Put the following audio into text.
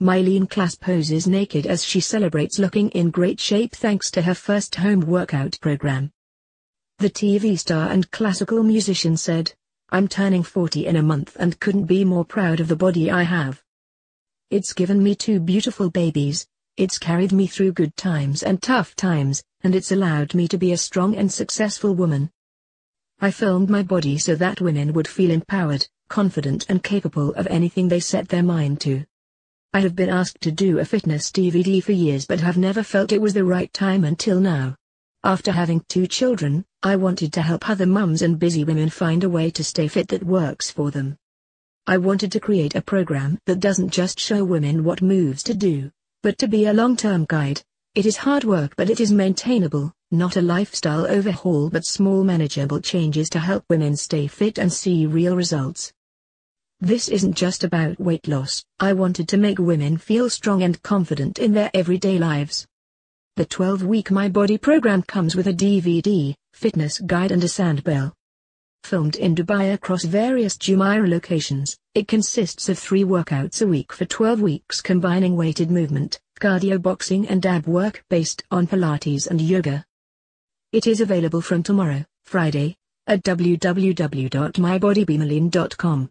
Myleene Klass poses naked as she celebrates looking in great shape thanks to her first home workout program. The TV star and classical musician said, "I'm turning 40 in a month and couldn't be more proud of the body I have. It's given me two beautiful babies, it's carried me through good times and tough times, and it's allowed me to be a strong and successful woman. I filmed my body so that women would feel empowered, confident and capable of anything they set their mind to. I have been asked to do a fitness DVD for years but have never felt it was the right time until now. After having two children, I wanted to help other mums and busy women find a way to stay fit that works for them. I wanted to create a program that doesn't just show women what moves to do, but to be a long-term guide. It is hard work but it is maintainable, not a lifestyle overhaul but small manageable changes to help women stay fit and see real results. This isn't just about weight loss, I wanted to make women feel strong and confident in their everyday lives." The 12-week My Body program comes with a DVD, fitness guide and a sandbell. Filmed in Dubai across various Jumeirah locations, it consists of 3 workouts a week for 12 weeks combining weighted movement, cardio, boxing and ab work based on Pilates and yoga. It is available from tomorrow, Friday, at www.mybodybemeline.com.